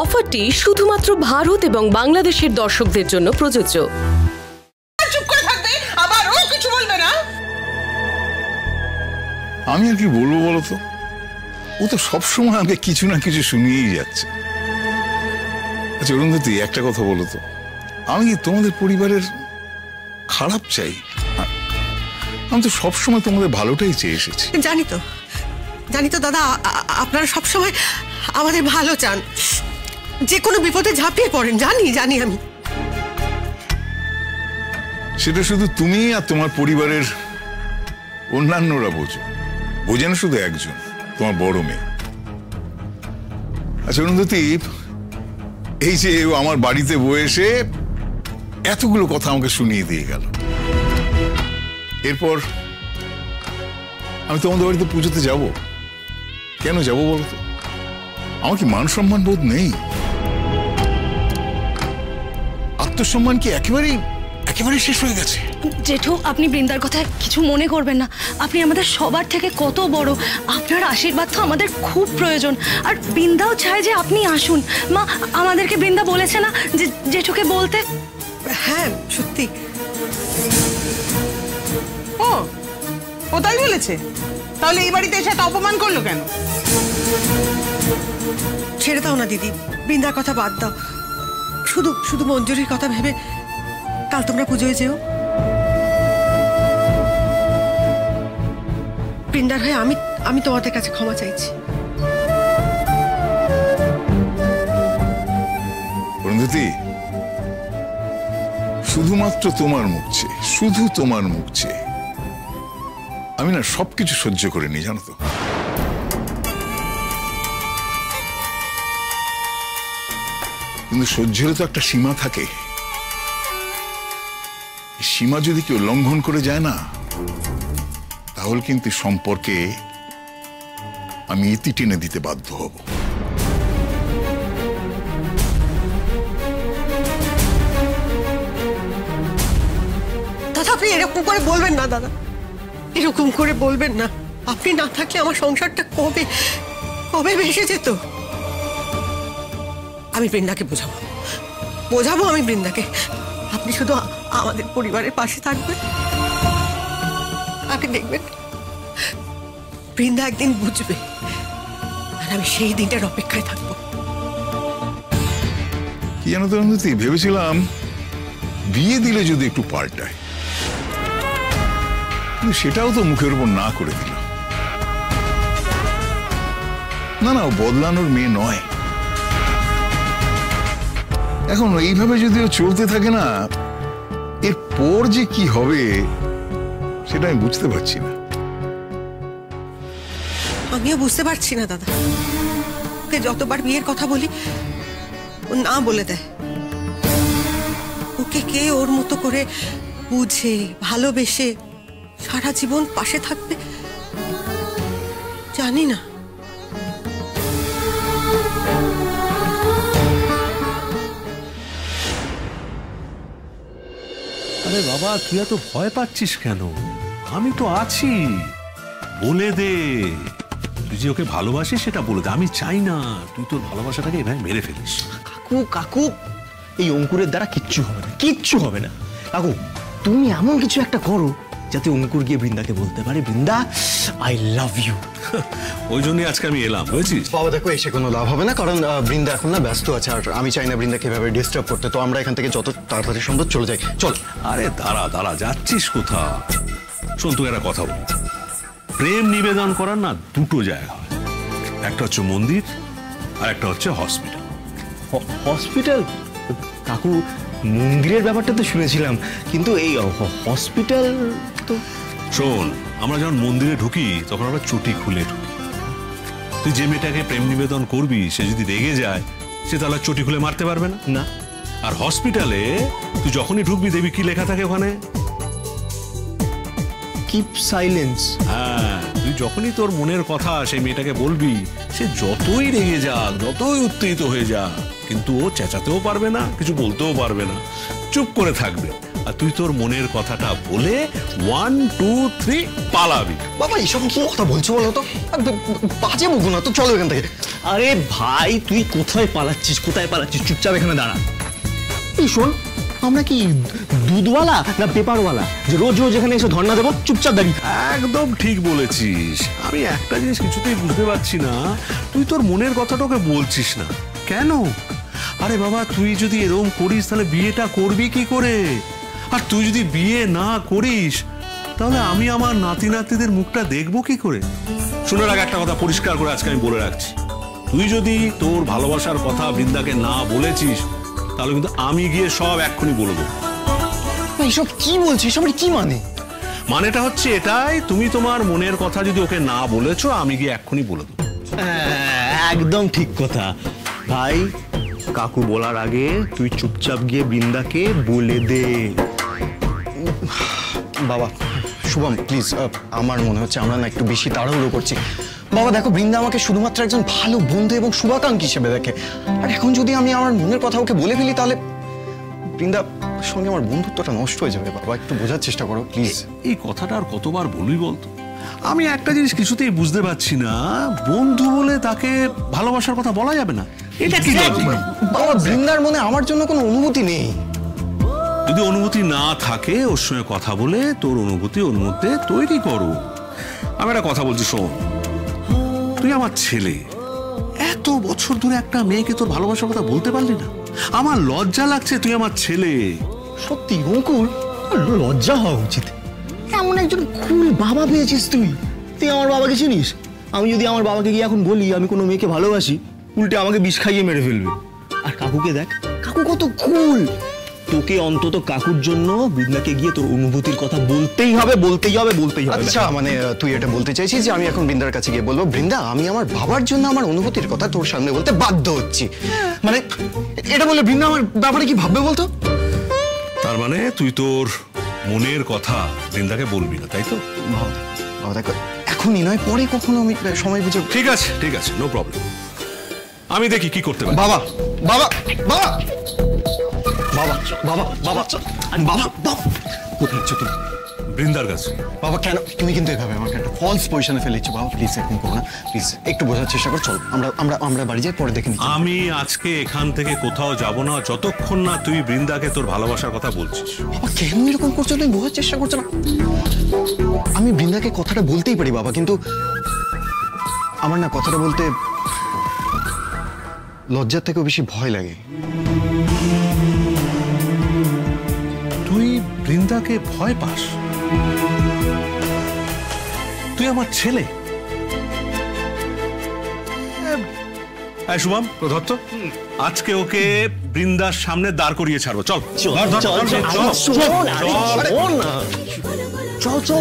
অফারটি শুধুমাত্র ভারত এবং বাংলাদেশের দর্শকদের জন্য প্রযোজ্য। আমি আর কি বলবো বলো তো, ও তো সবসময় আমাকে কিছু না কিছু শুনিয়েই যাচ্ছে। আচ্ছা অরুন্ধতী, একটা কথা বলো তো, আমি কি তোমাদের পরিবারের খারাপ চাই? আমি তো সবসময় তোমাদের ভালোটাই চেয়ে এসেছি। জানি তো, জানি তো দাদা, আপনারা সবসময় আমাদের ভালো চান, যে কোনো বিপদে ঝাঁপিয়ে পড়েন, জানি জানি আমি। সেটা শুধু তুমি আর তোমার পরিবারের অন্যান্যরা বোঝো, বোঝেন শুধু একজন, তোমার বড় মেয়ে। আচ্ছা অরুন্ধদীপ, এই যে আমার বাড়িতে বসে এতগুলো কথা আমাকে শুনিয়ে দিয়ে গেল, এরপর আমি তোমাদের বাড়িতে পুজোতে যাব, কেন যাব বলতো? আমার কি মান সম্মান বোধ নেই? আত্মসম্মান কি একেবারেই একেবারে শেষ হয়ে গেছে? জেঠু, আপনি বৃন্দার কথা কিছু মনে করবেন না, আপনি আমাদের সবার থেকে কত বড়, আপনার আশীর্বাদ তো আমাদের খুব প্রয়োজন। আর বৃন্দাও চায় যে আপনি আসুন। মা, আমাদেরকে বৃন্দা বলেছে না যে জেঠুকে বলতে? হ্যাঁ সত্যি, ও তাই বলেছে? তাহলে এই বাড়িতে এসে এত অপমান করলো কেন? ছেড়ে দাও না দিদি, বৃন্দার কথা বাদ দাও, শুধু শুধু মঞ্জুরির কথা ভেবে কাল তোমরা পুজোয় যেও। বৃন্দার হয়ে আমি তোমাদের কাছে ক্ষমা চাইছি। বন্ধুতি, শুধুমাত্র তোমার মুখ চেয়ে, শুধু তোমার মুখ চেয়ে আমি না সবকিছু সহ্য করে নি, জানো তো। কিন্তু সহ্যেরও তো একটা সীমা থাকে, সীমা যদি কেউ লঙ্ঘন করে যায় না, তাহলে কিন্তু সম্পর্কে আমি ইতি টেনে দিতে বাধ্য হব। দাদা, আপনি এরকম করে বলবেন না, দাদা এরকম করে বলবেন না, আপনি না থাকলে আমার সংসারটা কবে কবে ভেসে যেত। আমি বৃন্দাকে বোঝাবো আমি বৃন্দাকে, আপনি শুধু আমাদের পরিবারের পাশে থাকবেন, আপনি দেখবেন বৃন্দা একদিন বুঝবে, আর আমি সেই দিনটার অপেক্ষায় থাকবো। কি জানো তো অনুমতি, ভেবেছিলাম বিয়ে দিলে যদি একটু পাল্টায়, কিন্তু সেটাও তো মুখের উপর না করে দিল। না না, বদলানোর মেয়ে নয়। এখন এইভাবে যদিও চলতে থাকে না, এরপর যে কি হবে সেটা আমি বুঝতে পারছি না। আমিও বুঝতে পারছি না দাদা, ওকে যতবার বিয়ের কথা বলি ও না বলে দেয়। ওকে কে ওর মতো করে বুঝে ভালোবেসে সারা জীবন পাশে থাকবে, জানি না। আরে বাবা, তুই এত ভয় পাচ্ছিস কেন? আমি তো আছি, বলে দে। তুই যে ওকে ভালোবাসিস সেটা বলে দে। আমি চাই না তুই তোর ভালোবাসাটাকে এভাবে মেরে ফেলিস। কাকু কাকু, এই অঙ্কুরের দ্বারা কিচ্ছু হবে না, কিচ্ছু হবে না। কাকু, তুমি এমন কিছু একটা করো যাতে অঙ্কুর গিয়ে বৃন্দাকে বলতে পারে, বৃন্দা আই লাভ ইউ। ওই জন্যই আজকে আমি এলাম, বুঝেছিস বাবা? দেখো, এসে কোনো লাভ হবে না, কারণ বৃন্দা এখন না ব্যস্ত আছে, আর আমি চাই না বৃন্দাকে এভাবে ডিস্টার্ব করতে। তো আমরা এখান থেকে যত তাড়াতাড়ি সম্ভব চলে যাই, চল। আরে দাঁড়া দাঁড়া, যাচ্ছিস কোথা? শোন, তুই একটা কথা বল, প্রেম নিবেদন করার না দুটো জায়গা, একটা হচ্ছে মন্দির আর একটা হচ্ছে হসপিটাল। হসপিটাল? কাকু, মন্দিরের ব্যাপারটা তো শুনেছিলাম, কিন্তু এই হসপিটাল তো। শোন, আমরা যখন মন্দিরে ঢুকি তখন আমরা চটি খুলে ঢুকি। তুই যে মেয়েটাকে প্রেম নিবেদন করবি সে যদি রেগে যায়, সে তাহলে চটি খুলে মারতে পারবে না না। আর হসপিটালে তুই যখনই ঢুকবি দেখবি কি লেখা থাকে ওখানে, keep silence. হ্যাঁ, তুই যখনই তোর মনের কথা সেই মেয়েটাকে বলবি, সে যতই রেগে যাক, যতই উত্তেজিত হয়ে যাক, কিন্তু ও চেঁচাতেও পারবে না, কিছু বলতেও পারবে না, চুপ করে থাকবে। আর তুই তোর মনের কথাটা বলে 1 2 3 পালাবি। বাবা, এইসব কি কথা বলছো বলো তো, বাজে বকো না তো, চলো এখান থেকে। আরে ভাই, তুই কোথায় পালাচ্ছিস, কোথায় পালাচ্ছিস? চুপচাপ এখানে দাঁড়া। এই শোন, আমরা কি দুধওয়ালা না পেপারওয়ালা যে রোজ রোজ এখানে এসে ধর্ণা দেবো? চুপচাপ দাঁড়িয়ে। একদম ঠিক বলেছিস। আমি একটা জিনিস কিছুতেই বুঝতে পারছি না, তুই তোর মনের কথাটা ওকে বলছিস না কেন? আরে বাবা, তুই যদি এরকম করিস তাহলে বিয়েটা করবি কি করে? আর তুই যদি বিয়ে না করিস তাহলে আমি আমার নাতি নাতিদের মুখটা দেখবো কি করে? শোনার আগে একটা কথা পরিষ্কার করে আজকে আমি বলে রাখছি, তুই যদি তোর ভালোবাসার কথা বৃন্দাকে না বলেছিস তাহলে কিন্তু আমি গিয়ে সব এক্ষুনি বলে দেবো। এইসব কি বলছিস, সবাই কি মানে? মানেটা হচ্ছে এটাই, তুমি তোমার মনের কথা যদি ওকে না বলেছো আমি গিয়ে এক্ষুনি বলে দেবো। একদম ঠিক কথা ভাই, কাকু বলার আগে তুই চুপচাপ গিয়ে বৃন্দাকে বলে দে। বাবা শুভম প্লিজ, আমার মনে হচ্ছে আমরা না একটু বেশি তাড়াহুড়ো করছি। বাবা দেখো, বৃন্দা আমাকে শুধুমাত্র একজন ভালো বন্ধু এবং শুভাকাঙ্ক্ষী হিসেবে দেখে, আর এখন যদি আমি আমার মনের কথা ওকে বলে ফেলি তাহলে বৃন্দার সঙ্গে আমার বন্ধুত্বটা নষ্ট হয়ে যাবে। বাবা একটু বোঝার চেষ্টা করো প্লিজ। এই কথাটা আর কতবার বলবি বলতো? আমি একটা জিনিস কিছুতেই বুঝতে পারছি না, বন্ধু বলে তাকে ভালোবাসার কথা বলা যাবে না, এটা কি? বাবা বৃন্দার মনে আমার জন্য কোনো অনুভূতি নেই। যদি অনুভূতি না থাকে ওর সঙ্গে কথা বলে তোর অনুভূতি ওর মধ্যে তৈরি করো। আমি একটা কথা বলছি শোন, তুই আমার ছেলে, এত বছর ধরে একটা মেয়েকে তোর ভালোবাসার কথা বলতে পারলি না, আমার লজ্জা লাগছে। তুই আমার ছেলে, সত্যি অঙ্কুর লজ্জা হওয়া উচিত। এমন একজন কুল বাবা পেয়েছিস তুই। তুই আমার বাবাকে চিনিস? আমি যদি আমার বাবাকে গিয়ে এখন বলি আমি কোনো মেয়েকে ভালোবাসি, উল্টে আমাকে বিষ খাইয়ে মেরে ফেলবে। আর কাকুকে দেখ, কাকু কত কুল। তোকে অন্তত কাকুর জন্য বৃন্দাকে গিয়ে তোর অনুভূতির কথা বলতেই হবে, বলতেই হবে, বলতেই হবে। আচ্ছা মানে তুই এটা বলতে চাইছিস যে আমি এখন বৃন্দার কাছে গিয়ে বলবো, বৃন্দা আমি আমার বাবার জন্য আমার অনুভূতির কথা তোর সামনে বলতে বাধ্য হচ্ছি? মানে এটা বলে বৃন্দা আমার ব্যাপারে কি ভাববে বলতো? তার মানে তুই তোর মনের কথা বৃন্দাকে বলবি না, তাই তো? দেখো এখনই নয়, পরে কখনো আমি সময় বুঝে। ঠিক আছে ঠিক আছে, নো প্রবলেম, আমি দেখি কি করতে পারি। বাবা বাবা বাবা বাবা বাবা বাবা বাবা বাবা, কোথায় যাচ্ছ তুমি? বৃন্দার কাছে। বাবা কেন তুমি কিন্তু এভাবে আমাকে একটা ফলস পজিশনে ফেলেছো? বাবা প্লিজ এরকম করো না, প্লিজ একটু বোঝার চেষ্টা করো। চল আমরা আমরা আমরা বাড়ি যাই, পরে দেখে নিচ্ছি। আমি আজকে এখান থেকে কোথাও যাব না যতক্ষণ না তুই বৃন্দাকে তোর ভালোবাসার কথা বলছিস। বাবা কেন এরকম করছো তুমি, বোঝার চেষ্টা করছো না? আমি বৃন্দাকে কথাটা বলতেই পারি বাবা, কিন্তু আমার না কথাটা বলতে লজ্জার থেকেও বেশি ভয় লাগে। তুই বৃন্দাকে ভয় পাস? তুই আমার ছেলে। শুভম প্রদত্ত, আজকে ওকে বৃন্দার সামনে দাঁড় করিয়ে ছাড়বো। চল চল চল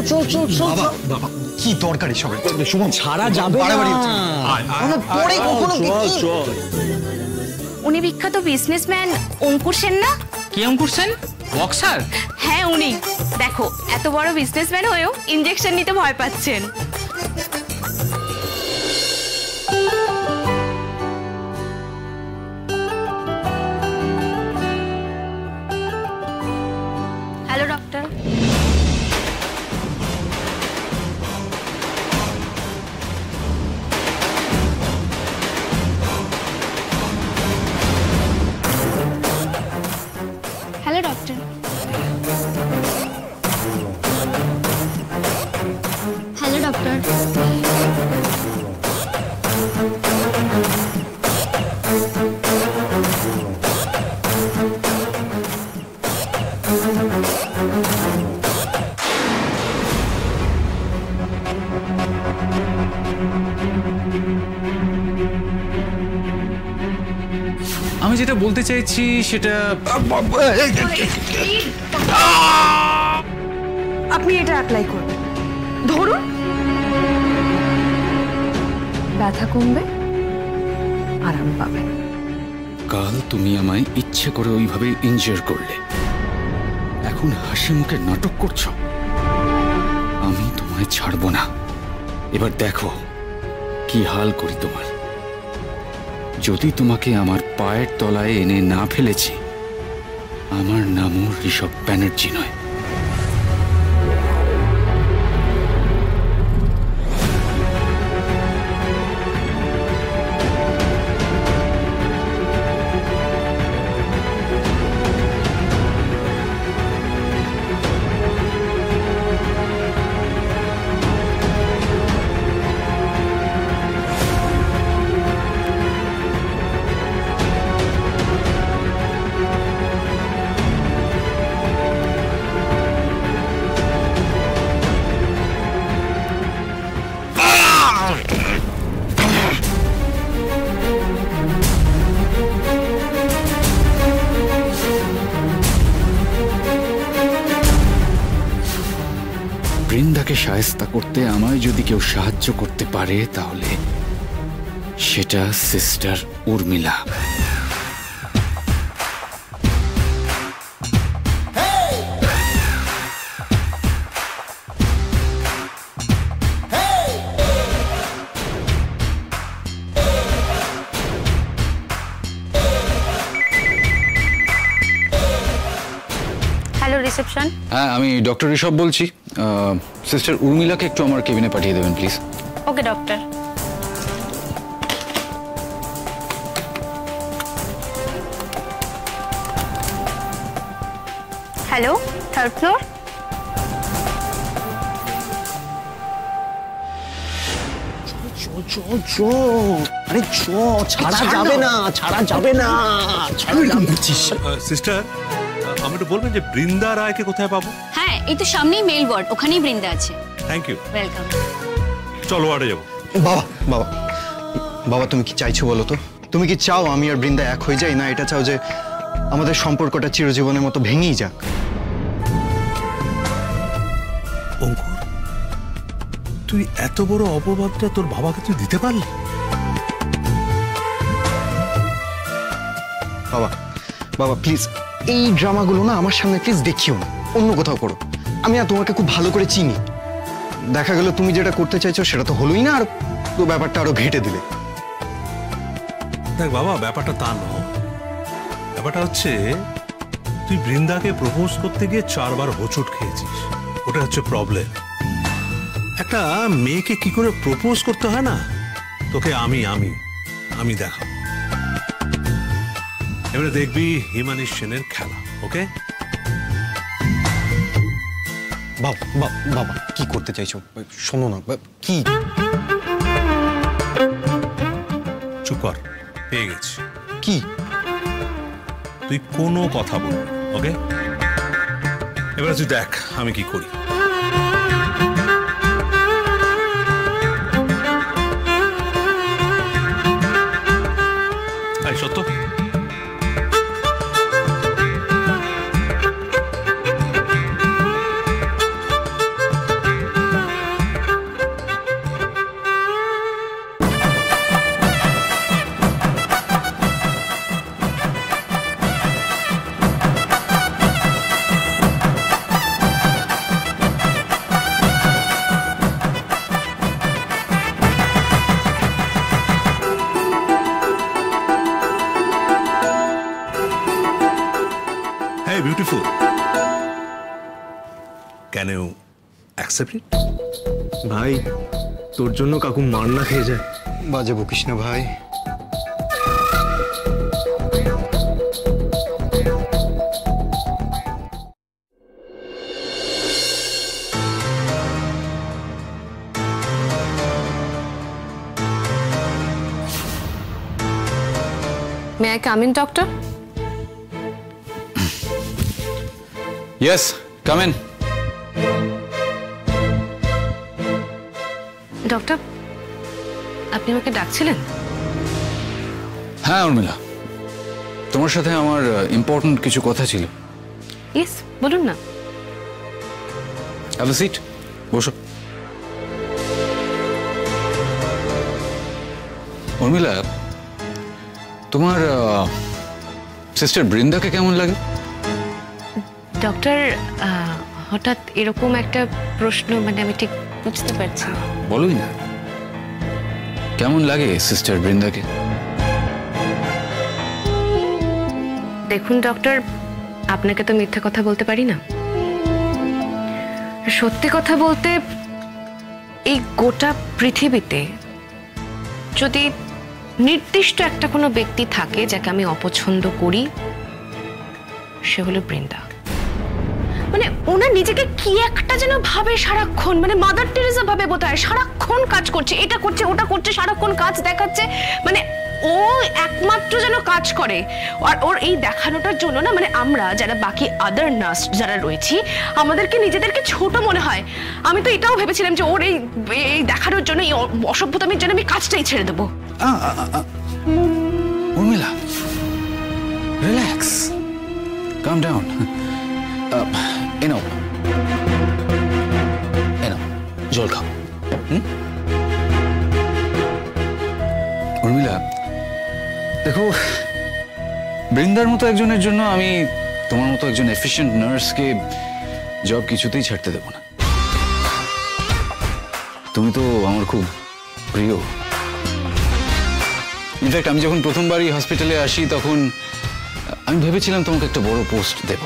চল চল চল। বাবা কি দরকারি সবাই, শুভম ছাড়া যাবে উনি বিখ্যাত বিজনেসম্যান অঙ্কুর সেন না? কি অঙ্কুর সেন? বক্সার? হ্যাঁ উনি। দেখো এত বড় বিজনেসম্যান হয়েও ইনজেকশন নিতে ভয় পাচ্ছেন। Hello doctor. Hello doctor. Hello doctor. আমি যেটা বলতে চাইছি সেটা আপনি এটা অ্যাপ্লাই করুন, ধরুন ব্যথা কমবে, আরাম পাবে। কাল তুমি আমায় ইচ্ছে করে ওইভাবে ইনজিওর করলে, এখন হাসি মুখে নাটক করছো। আমি তোমায় ছাড়বো না। এবার দেখো কি হাল করি তোমার। যদি তোমাকে আমার পায়ের তলায় এনে না ফেলেছি, আমার নামও ঋষভ ব্যানার্জি নয়। বৃন্দাকে শায়েস্তা করতে আমায় যদি কেউ সাহায্য করতে পারে, তাহলে সেটা সিস্টার উর্মিলা। হ্যাঁ, আমি ডক্টর ঋষভ বলছি। সিস্টার উর্মিলাকে একটু আমার কেবিনে পাঠিয়ে দেবেন please. Okay doctor. Hello, third floor. আরে ছাড়া যাবে না, ছাড়া যাবে না। সিস্টার আমি তো বলবেন যে বৃন্দা রায়কে কোথায় পাবো? হ্যাঁ, এই তো সামনেই মেল ওয়ার্ড, ওখানেই বৃন্দা আছে। Thank you, welcome. চলো ওয়ার্ডে যাবো। বাবা বাবা বাবা, তুমি কি চাইছো বলো তো? তুমি কি চাও আমি আর বৃন্দা এক হয়ে যাই, না এটা চাও যে আমাদের সম্পর্কটা চিরজীবনের মতো ভেঙেই যাক? অঙ্কুর, তুই এত বড় অপবাদটা তোর বাবাকে তুই দিতে পারলি? বাবা বাবা প্লিজ, এই ড্রামাগুলো না আমার সামনে প্লিজ দেখিও না, অন্য কোথাও করো। আমি না তোমাকে খুব ভালো করে চিনি। দেখা গেল তুমি যেটা করতে চাইছো সেটা তো হলোই না, আর তো ব্যাপারটা আরো ঘেটে দিলে। দেখ বাবা, ব্যাপারটা তা নয়। ব্যাপারটা হচ্ছে তুই বৃন্দাকে প্রপোজ করতে গিয়ে 4বার হোঁচট খেয়েছিস, ওটা হচ্ছে প্রবলেম। একটা মেয়েকে কি করে প্রপোজ করতে হয় না তোকে আমি আমি আমি দেখাবো। এবারে দেখবি হিমানি সেনের খেলা। ওকে বাবা বাবা, কি করতে চাইছো শোনো না। কি চুপ কর, পেয়ে গেছি। কি? তুই কোনো কথা বল। ওকে এবারে তুই দেখ আমি কি করি। সত্য beautiful. Can you accept it? ভাই তোর জন্য কাকু মার না খেয়ে যায়। বাজে বকিস না ভাই। May I come in, doctor? Yes, come in. Doctor, আপনি আমাকে ডাকছিলেন? হ্যাঁ উর্মিলা, তোমার সাথে আমার ইম্পর্টেন্ট কিছু কথা ছিল। Yes, বলুন না। Have a seat, বসো। উর্মিলা, তোমার সিস্টার বৃন্দাকে কেমন লাগে? ডক্টর হঠাৎ এরকম একটা প্রশ্ন মানে আমি ঠিক বুঝতে পারছি না। বলোই না কেমন লাগে সিস্টার বৃন্দাকে। দেখুন ডক্টর, আপনাকে তো মিথ্যা কথা বলতে পারি না। সত্যি কথা বলতে এই গোটা পৃথিবীতে যদি নির্দিষ্ট একটা কোনো ব্যক্তি থাকে যাকে আমি অপছন্দ করি, সে হলো বৃন্দা। মানে ওনার নিজেকে কি একটা যেন ভাবে সারাক্ষণ, মানে মাদার টেরেসা ভাবে বোধহয় সারাক্ষণ কাজ করছে, এটা করছে ওটা করছে, সারাক্ষণ কাজ দেখাচ্ছে। মানে ও একমাত্র যেন কাজ করে, আর ওর এই দেখানোটার জন্য না মানে আমরা যারা বাকি আদার নার্স যারা রয়েছি আমাদেরকে নিজেদেরকে ছোট মনে হয়। আমি তো এটাও ভেবেছিলাম যে ওর এই দেখানোর জন্য, এই অসভ্যতামির জন্য আমি কাজটাই ছেড়ে দেবো। Urmila relax, calm down. এনাও জল খাও। উর্মিলা দেখো, বৃন্দার মতো একজনের জন্য আমি তোমার মতো একজন এফিশিয়েন্ট নার্সকে জব কিছুতেই ছাড়তে দেব না। তুমি তো আমার খুব প্রিয়। ইনফ্যাক্ট আমি যখন প্রথমবারই হসপিটালে আসি তখন আমি ভেবেছিলাম তোমাকে একটা বড় পোস্ট দেব।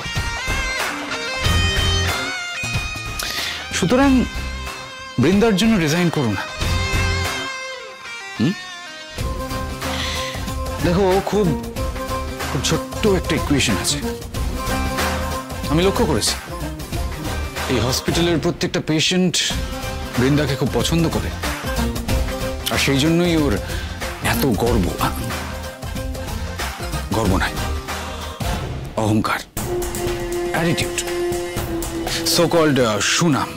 সুতরাং বৃন্দার জন্য রিজাইন করো না। দেখো খুব খুব ছোট্ট একটা ইকুয়েশন আছে, আমি লক্ষ্য করেছি এই হসপিটালের প্রত্যেকটা পেশেন্ট বৃন্দাকে খুব পছন্দ করে, আর সেই জন্যই ওর এত গর্ব। গর্ব নয়, অহংকার, অ্যাটিটিউড, সো কল্ড সুনাম।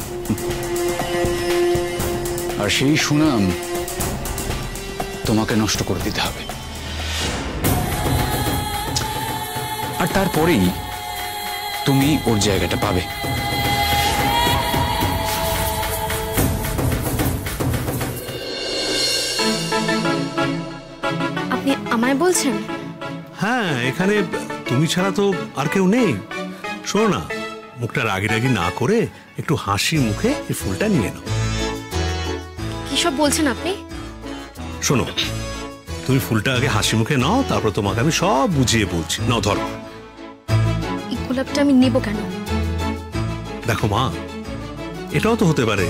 আর সেই সুনাম তোমাকে নষ্ট করে দিতে হবে। আর তারপরেই তুমি ওর জায়গাটা পাবে। আপনি আমায় বলছেন? হ্যাঁ, এখানে তুমি ছাড়া তো আর কেউ নেই। শোনো না, মুখটা রাগি রাগি না করে একটু হাসি মুখে এই ফুলটা নিয়ে নাও। কি সব বলছেন আপনি? শোনো, তুমি ফুলটা আগে হাসি মুখে নাও, তারপর তোমাকে আমি সব বুঝিয়ে বলছি। নাও ধরো। এই গোলাপটা আমি নেব কেন? দেখো মা, এটাও তো হতে পারে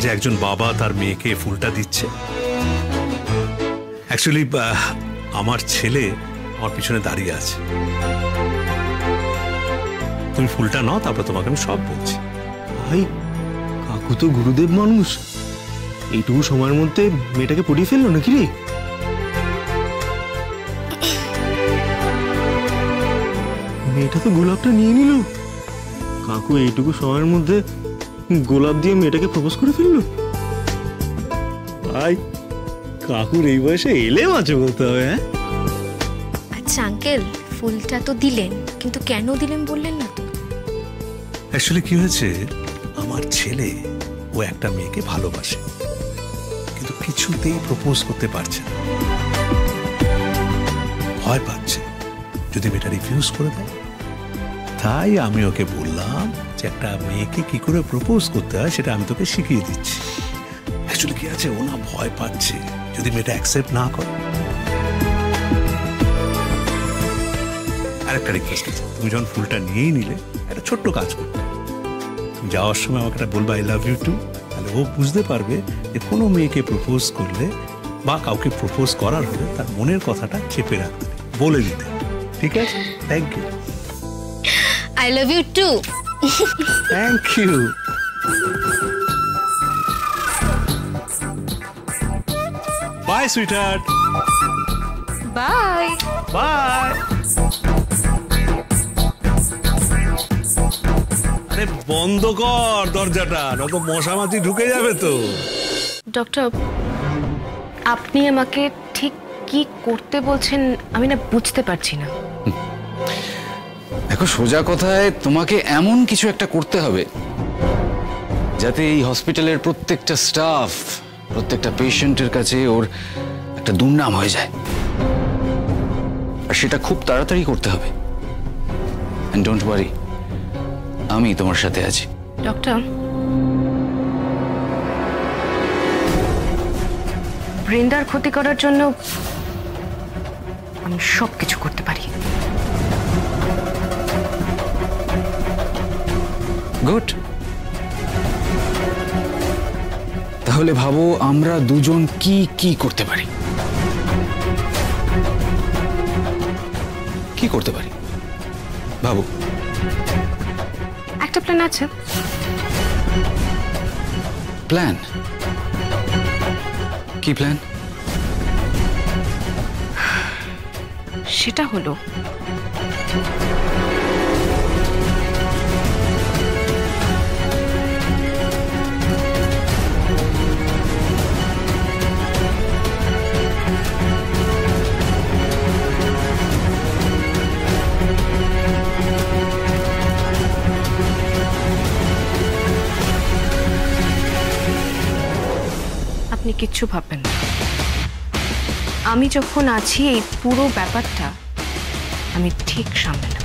যে একজন বাবা তার মেয়েকে ফুলটা দিচ্ছে। অ্যাকচুয়ালি আমার ছেলে আমার পিছনে দাঁড়িয়ে আছে। তুমি ফুলটা নাও, তারপর তোমাকে আমি সব বলছি। ভাই, কাকু তো গুরুদেব মানুষ, এইটুকু সময়ের মধ্যে মেয়েটাকে পড়িয়ে ফেললো নাকি রে? মেয়েটা তো গোলাপটা নিয়ে নিল, কাকু এইটুকু সময়ের মধ্যে গোলাপ দিয়ে মেয়েটাকে প্রপোজ করে ফেললো। ভাই, কাকুর এই বয়সে এলে মাঝে বলতে হবে। হ্যাঁ আচ্ছা আঙ্কেল, ফুলটা তো দিলেন, কিন্তু কেন দিলেন বললেন না তো। অ্যাকচুয়ালি কি হয়েছে, আমার ছেলে ও একটা মেয়েকে ভালোবাসে, কিন্তু কিছুতেই প্রপোজ করতে পারছে না। ভয় পাচ্ছে যদি মেয়েটা রিফিউজ করে দেয়। তাই আমি ওকে বললাম যে একটা মেয়েকে কি করে প্রপোজ করতে হয় সেটা আমি তোকে শিখিয়ে দিচ্ছি। অ্যাকচুয়ালি কি আছে, ও না ভয় পাচ্ছে যদি মেয়েটা অ্যাকসেপ্ট না করে। আরেকটা রিকোয়েস্ট, তুমি যখন ফুলটা নিয়েই নিলে একটা ছোট্ট কাজ করতে, তুমি যাওয়ার সময় আমাকে একটা বলবা আই লাভ ইউ টু। তাহলে ও বুঝতে পারবে যে কোনো মেয়েকে প্রপোজ করলে বা কাউকে প্রপোজ করার হলে তার মনের কথাটা চেপে রাখতে, বলে দিতে। ঠিক আছে? Thank you. I love you too. Thank you. Bye sweetheart. Bye bye. আরে বন্ধ কর দরজাটা, নয়তো মশামাছি ঢুকে যাবে তো। ডক্টর, আপনি আমাকে ঠিক কি করতে বলছেন আমি না বুঝতে পারছি না। দেখো সোজা কথায় তোমাকে এমন কিছু একটা করতে হবে যাতে এই হসপিটালের প্রত্যেকটা স্টাফ, প্রত্যেকটা পেশেন্টের কাছে ওর একটা দুর্নাম হয়ে যায়, আর সেটা খুব তাড়াতাড়ি করতে হবে। And don't worry, আমি তোমার সাথে আছি। Doctor, ব্রেন্ডার ক্ষতি করার জন্য আমি সবকিছু করতে পারি। গুড, তাহলে ভাবো আমরা দুজন কি কি করতে পারি। কি করতে পারি ভাবো। একটা প্ল্যান আছে। প্ল্যান? কি প্ল্যান? সেটা হলো আপনি কিচ্ছু ভাববেন না, আমি যখন আছি এই পুরো ব্যাপারটা আমি ঠিক সামলে নেব।